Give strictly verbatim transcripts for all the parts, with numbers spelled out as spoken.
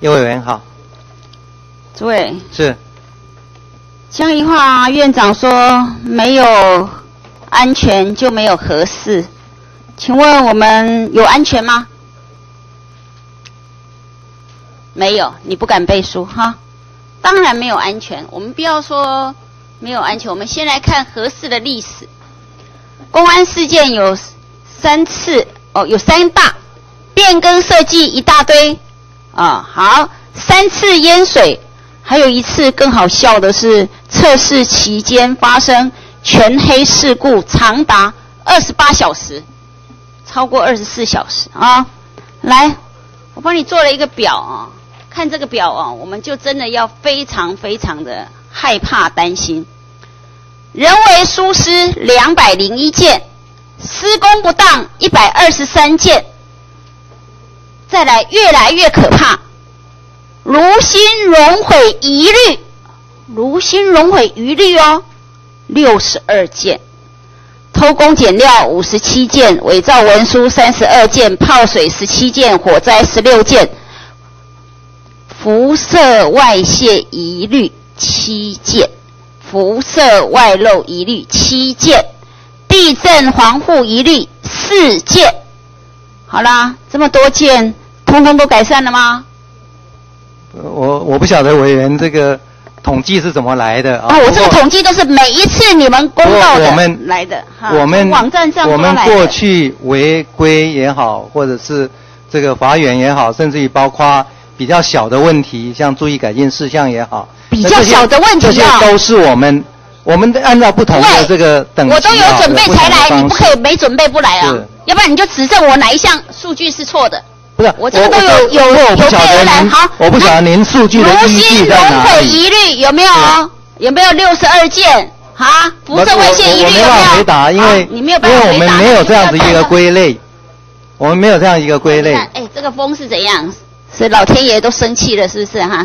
叶委员好。主委。是。江宜桦院长说，没有安全就没有合适，请问我们有安全吗？没有，你不敢背书哈。当然没有安全，我们不要说没有安全，我们先来看核四的历史。公安事件有三次哦，有三大变更设计一大堆啊、哦。好，三次淹水，还有一次更好笑的是测试期间发生全黑事故，长达二十八小时，超过二十四小时啊、哦。来，我帮你做了一个表啊、哦。看这个表啊，我们就真的要非常非常的害怕担心。人为疏失两百零一件，施工不当一百二十三件。再来，越来越可怕，炉心熔毁疑虑，炉心熔毁疑虑哦，六十二件。偷工减料五十七件，伪造文书三十二件，泡水十七件，火灾十六件。辐射外泄疑虑七件，辐射外漏疑虑七件，地震防护疑虑四件。好啦，这么多件，通通都改善了吗？我我不晓得委员这个统计是怎么来的啊、哦哦？我这个统计都是每一次你们公告的来的，我们网站上我们过去违规也好，或者是这个罚锾也好，甚至于包括比较小的问题，像注意改进事项也好，比较小的问题、啊、这些都是我们我们按照不同的这个等级，我都有准备才来，你不可以没准备不来啊！要不然你就指正我哪一项数据是错的。不是，我这个都有有有备而来。好，我不晓得您数据的依据在哪里？炉心熔毁疑虑有没有？有没有六十二件？啊，辐射外泄疑虑有没有？我没办法回答，因为因为我们没有这样子一个归类，我们没有这样一个归类。哎，这个风是怎样？所以老天爷都生气了，是不是哈？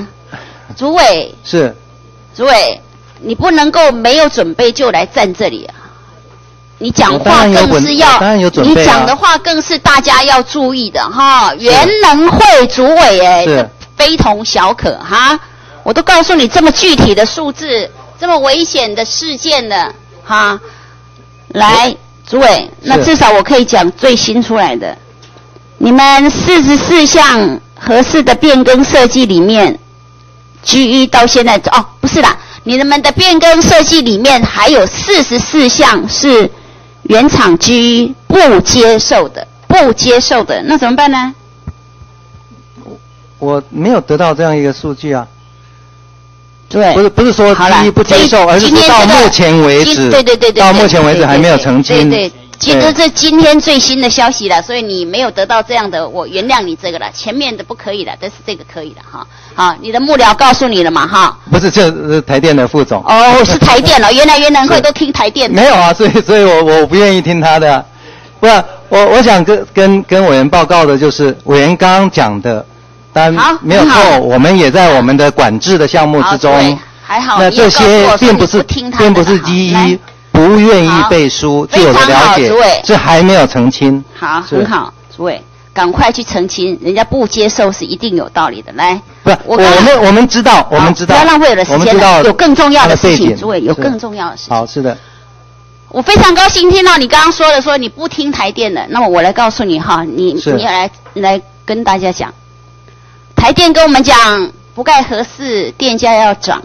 主委是，主委，你不能够没有准备就来站这里啊！你讲话更是要，你讲的话更是大家要注意的哈。原能会主委哎，这非同小可哈！我都告诉你这么具体的数字，这么危险的事件了哈！来，主委，那至少我可以讲最新出来的，你们四十四项。核四的变更设计里面 ，G 一 到现在哦，不是啦，你们的变更设计里面还有四十四项是原厂 G 一 不接受的，不接受的，那怎么办呢？我没有得到这样一个数据啊。对，不是不是说 G 一 不接受，而是说到目前为止，对对对对，到目前为止还没有成军。对对。其实这今天最新的消息了，所以你没有得到这样的，我原谅你这个了。前面的不可以了，但是这个可以了哈。好，你的幕僚告诉你了嘛哈？不是，这是台电的副总。哦，是台电了，原来原能会都听台电的。没有啊，所以所以我我不愿意听他的、啊。不是、啊，我我想跟跟跟委员报告的就是委员刚刚讲的，但没有错，我们也在我们的管制的项目之中。还好。那这些并不是并不是第一。不愿意背书，据我的了解，这还没有澄清。好，很好，主委，赶快去澄清，人家不接受是一定有道理的。来，不，我们我们知道，我们知道，不要浪费我的时间了，有更重要的事情，主委有更重要的事情。好，是的。我非常高兴听到你刚刚说的，说你不听台电的，那么我来告诉你哈，你你来来跟大家讲，台电跟我们讲，不盖核四电价要涨，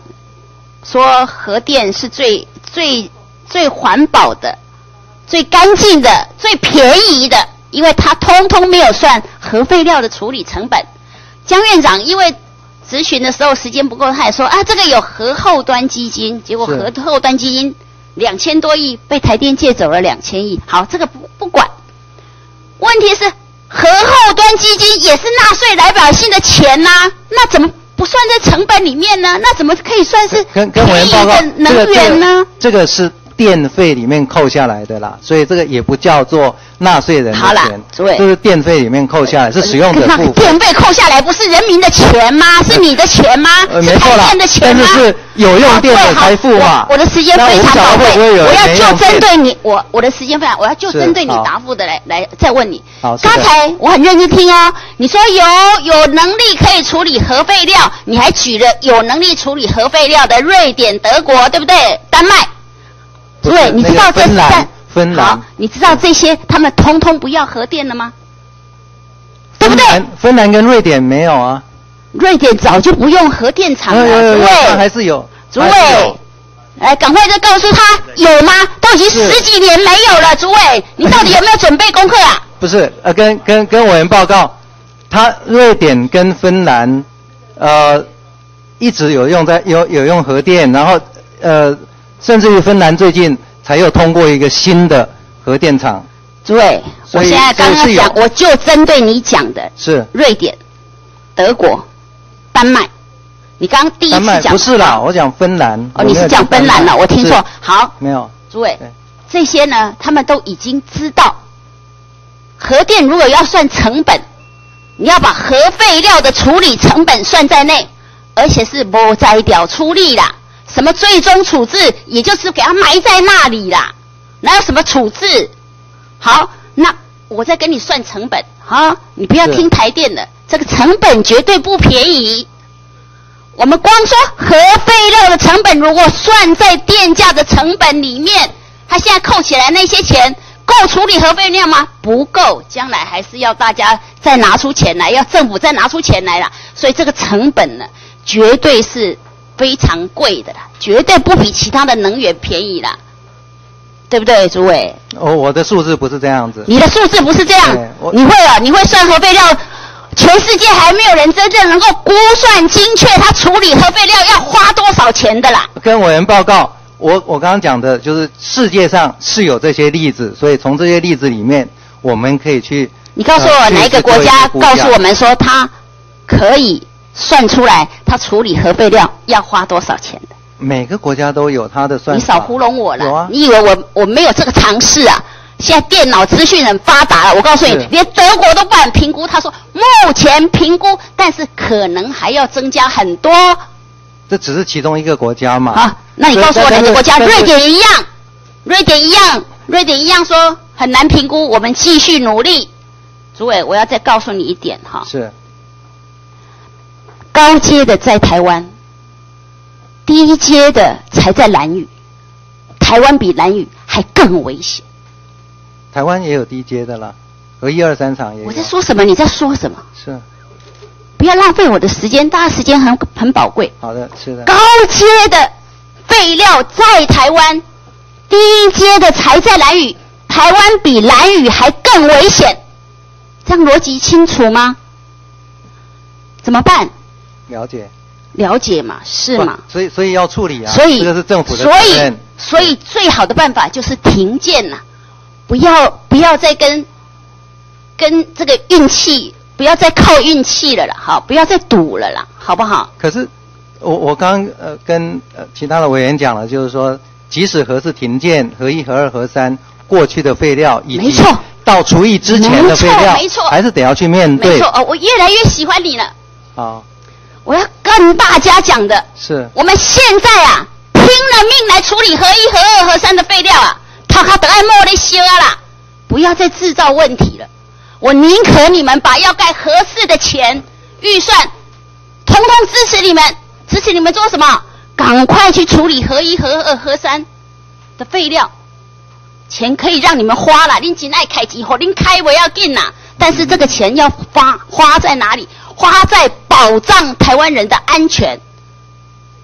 说核电是最最。最环保的、最干净的、最便宜的，因为它通通没有算核废料的处理成本。江院长因为质询的时候时间不够，他也说啊，这个有核后端基金，结果核后端基金两千多亿被台电借走了两千亿。好，这个不不管。问题是核后端基金也是纳税老百姓的钱呐、啊，那怎么？不算在成本里面呢，那怎么可以算是便宜的能源呢？这个是电费里面扣下来的啦，所以这个也不叫做纳税人的钱，对，这是电费里面扣下来，是使用者付。电费扣下来不是人民的钱吗？是你的钱吗？呃、没错啦，是台电的钱吗？但是是有用电的财富嘛。我的时间非常宝贵，我要就针对你，我我的时间非常，我要就针对你答复的来来再问你。好，刚才我很认真听哦，你说有有能力可以处理核废料，你还举了有能力处理核废料的瑞典、德国，对不对？丹麦。对，你知道这三，芬兰，好，你知道这些他们通通不要核电了吗？对不对？芬兰跟瑞典没有啊。瑞典早就不用核电厂了，主委。还是有。主委，来，赶快再告诉他有吗？都已经十几年没有了，主委，你到底有没有准备功课啊？不是，呃，跟跟跟委员报告，他瑞典跟芬兰，呃，一直有用在有有用核电，然后呃。甚至于芬兰最近才又通过一个新的核电厂。对，我现在刚刚讲，我就针对你讲的是瑞典、德国、丹麦。你刚刚第一次讲不是啦，我讲芬兰。哦，你是讲芬兰了，我听错。好，没有，诸位，这些呢，他们都已经知道，核电如果要算成本，你要把核废料的处理成本算在内，而且是无摘掉出力啦。什么最终处置，也就是给它埋在那里啦，哪有什么处置？好，那我再跟你算成本啊，你不要听台电的，这个成本绝对不便宜。我们光说核废料的成本，如果算在电价的成本里面，它现在扣起来那些钱，够处理核废料吗？不够，将来还是要大家再拿出钱来，要政府再拿出钱来啦。所以这个成本呢，绝对是非常贵的啦，绝对不比其他的能源便宜啦，对不对，主委？哦，我的数字不是这样子。你的数字不是这样，你会啊？你会算核废料？全世界还没有人真正能够估算精确，它处理核废料要花多少钱的啦。跟委员报告，我我刚刚讲的就是世界上是有这些例子，所以从这些例子里面，我们可以去。你告诉我、呃、哪一个国家告诉我们说它可以？算出来，他处理核废料要花多少钱的？每个国家都有他的算法。你少糊弄我了！啊、你以为我我没有这个常识啊？现在电脑资讯很发达了，我告诉你，连德国都不敢评估。他说目前评估，但是可能还要增加很多。这只是其中一个国家嘛？啊，那你告诉我哪个国家？瑞典一样，瑞典一样，瑞典一样说很难评估，我们继续努力。主委，我要再告诉你一点哈。是。高阶的在台湾，低阶的才在兰屿。台湾比兰屿还更危险。台湾也有低阶的啦，和一二三厂也有。我在说什么？你在说什么？是。不要浪费我的时间，大家时间很很宝贵。好的，是的。高阶的废料在台湾，低阶的才在兰屿。台湾比兰屿还更危险，这样逻辑清楚吗？怎么办？了解，了解嘛，是嘛？所以，所以要处理啊。所以，这个是政府的责任。所以，所以最好的办法就是停建呐、啊，不要不要再跟跟这个运气，不要再靠运气了啦，好，不要再赌了啦，好不好？可是，我我刚呃跟呃其他的委员讲了，就是说，即使核四停建，核一、核二、核三过去的废料以及没错到除役之前的废料，没错，还是得要去面对。没错哦，我越来越喜欢你了。好。我要跟大家讲的是，我们现在啊，拼了命来处理核一、核二、核三的废料啊，他他得爱莫得修啊啦！不要再制造问题了，我宁可你们把要盖核四的钱预算，统统支持你们，支持你们做什么？赶快去处理核一、核二、核三的废料，钱可以让你们花了，恁真爱开钱，好恁开不要紧啦，但是这个钱要花花在哪里？花在保障台湾人的安全，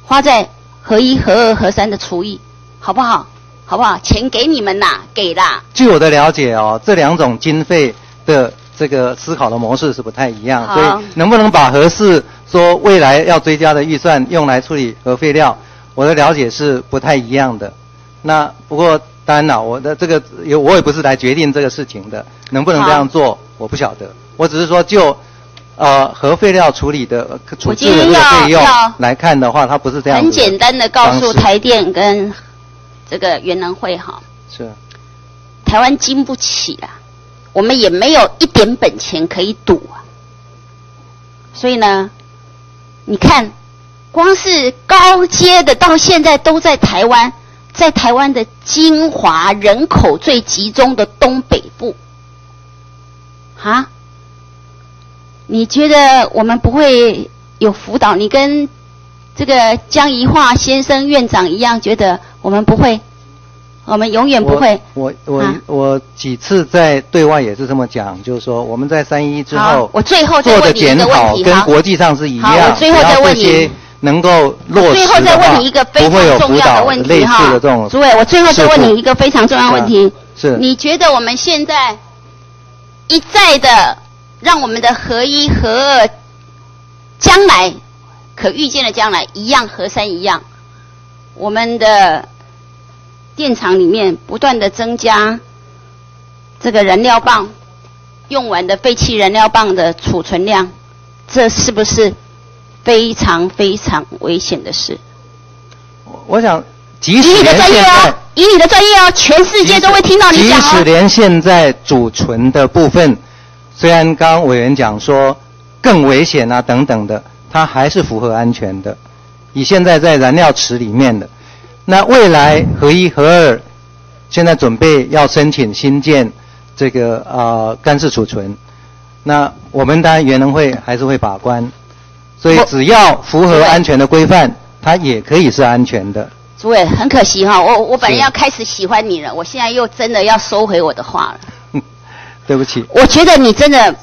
花在核一、核二、核三的除役，好不好？好不好？钱给你们啦，给啦。据我的了解哦，这两种经费的这个思考的模式是不太一样，所以能不能把核四说未来要追加的预算用来处理核废料，我的了解是不太一样的。那不过当然了，我的这个我也不是来决定这个事情的，能不能这样做我不晓得，我只是说就。呃，核废料处理的处置的这个费用来看的话，它不是这样子的。很简单的告诉台电跟这个元能会哈，是啊，台湾经不起啊，我们也没有一点本钱可以赌啊，所以呢，你看，光是高阶的到现在都在台湾，在台湾的精华人口最集中的东北部，啊，你觉得我们不会有辅导？你跟这个江宜桦先生院长一样，觉得我们不会，我们永远不会。我我、啊、我几次在对外也是这么讲，就是说我们在三一一之后，我最后做的检讨跟国际上是一样。我最后再问你，能够落实的话，最后再问你一个非常重要的问题哈。主委，我最后再问你一个非常重要的问题，是你觉得我们现在一再的让我们的合一合二，将来？可预见的将来一样和山一样，我们的电厂里面不断的增加这个燃料棒用完的废弃燃料棒的储存量，这是不是非常非常危险的事？我想，即使连现在，以你的专业哦，全世界都会听到你讲哦。即使连现在储存的部分，虽然刚刚委员讲说更危险啊等等的。它还是符合安全的，以现在在燃料池里面的，那未来核一核二，现在准备要申请新建这个啊、呃、干式储存，那我们当然原能会还是会把关，所以只要符合安全的规范，它也可以是安全的。主委，很可惜哈、哦，我我本来要开始喜欢你了，我现在又真的要收回我的话了，对不起。我觉得你真的。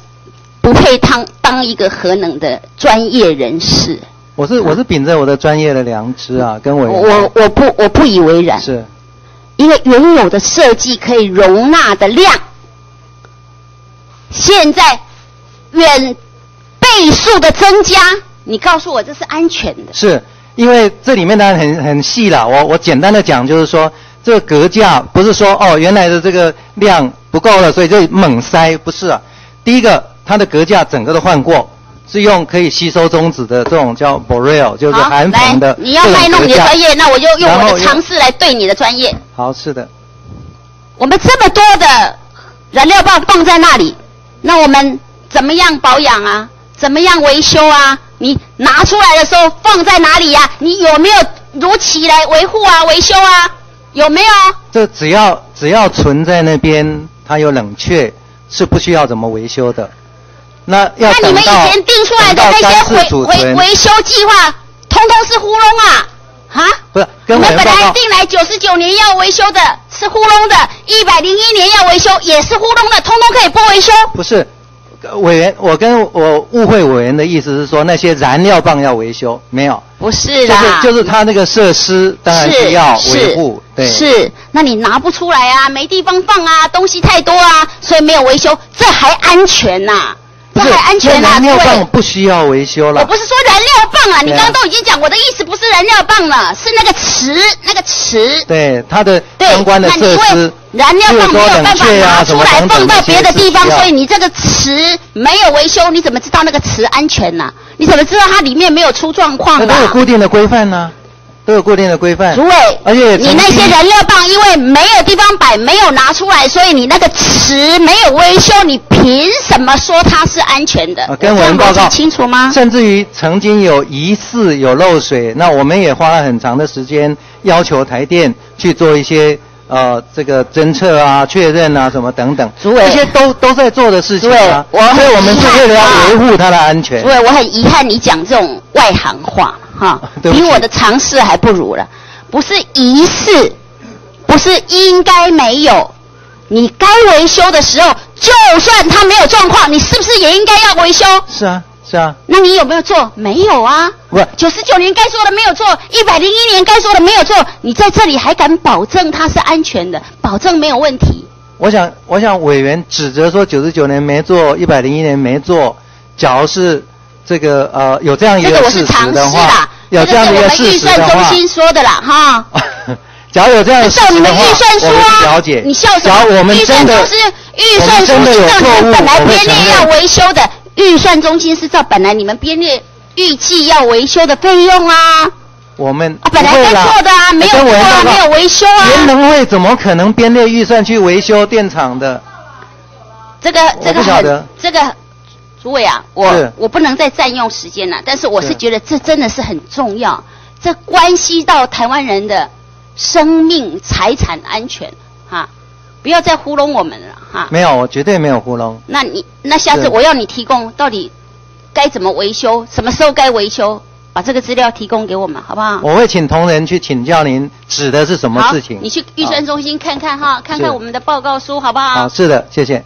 不配当当一个核能的专业人士。我是我是秉着我的专业的良知啊，跟我我我不我不以为然。是，因为原有的设计可以容纳的量，现在远倍数的增加，你告诉我这是安全的？是因为这里面当然很很细了。我我简单的讲就是说，这个格价不是说哦原来的这个量不够了，所以就猛塞，不是啊。第一个。它的格价整个都换过，是用可以吸收中子的这种叫 boreal， 就是含硼的。你要卖弄你的专业，那我就用我的常识来对你的专业。好，是的。我们这么多的燃料棒放在那里，那我们怎么样保养啊？怎么样维修啊？你拿出来的时候放在哪里呀、啊？你有没有如期来维护啊、维修啊？有没有？这只要只要存在那边，它有冷却，是不需要怎么维修的。那要那你们以前定出来的那些维维维修计划，通通是糊弄啊！啊，不是，跟我们本来定来九十九年要维修的，是糊弄的；一百零一年要维修，也是糊弄的，通通可以不维修。不是，委员，我跟我误会委员的意思是说，那些燃料棒要维修，没有？不是啦，就是就是他那个设施当然是要维护，对，是。那你拿不出来啊，没地方放啊，东西太多啊，所以没有维修，这还安全呐？这还安全啦、啊！燃料棒不需要维修了。我不是说燃料棒啊，啊你刚刚都已经讲，我的意思不是燃料棒了，是那个池，那个池。对，它的相关的设施。燃料棒没有办法拿出来放到别的地方，所以你这个池没有维修，你怎么知道那个池安全呢、啊？你怎么知道它里面没有出状况、啊？那都有固定的规范呢、啊。都有固定的规范。主委，而且你那些燃料棒因为没有地方摆，没有拿出来，所以你那个池没有维修，你凭什么说它是安全的？啊、跟我们报告清楚吗？甚至于曾经有疑似有漏水，那我们也花了很长的时间要求台电去做一些呃这个侦测啊、确认啊什么等等。主委，这些都都在做的事情啊。我所以我们是为了要维护它的安全。主委，我很遗憾你讲这种外行话。哈，比我的常识还不如了。不是疑似，不是应该没有。你该维修的时候，就算它没有状况，你是不是也应该要维修？是啊，是啊。那你有没有做？没有啊。不，九十九年该做的没有做，一百零一年该做的没有做。你在这里还敢保证它是安全的，保证没有问题？我想，我想委员指责说九十九年没做，一百零一年没做，假如是。这个呃，有这样一个事实的话，有这样一个事实的话，这个是我们预算中心说的啦，哈。假如有这样的事实的话，我们了解。你笑什么？预算中心，预算中心照你们本来编列要维修的，预算中心是照本来你们编列预计要维修的费用啊。我们不会了，本来该做的啊，没有做啊，没有维修啊。原能会怎么可能编列预算去维修电厂的？这个这个很这个。 诸位啊，我我不能再占用时间了，但是我是觉得这真的是很重要，这关系到台湾人的生命财产安全哈，不要再糊弄我们了哈。没有，我绝对没有糊弄。那你那下次我要你提供到底该怎么维修，什么时候该维修，把这个资料提供给我们，好不好？我会请同仁去请教您指的是什么事情。你去预算中心看看哈，看看我们的报告书，好不好？好，是的，谢谢。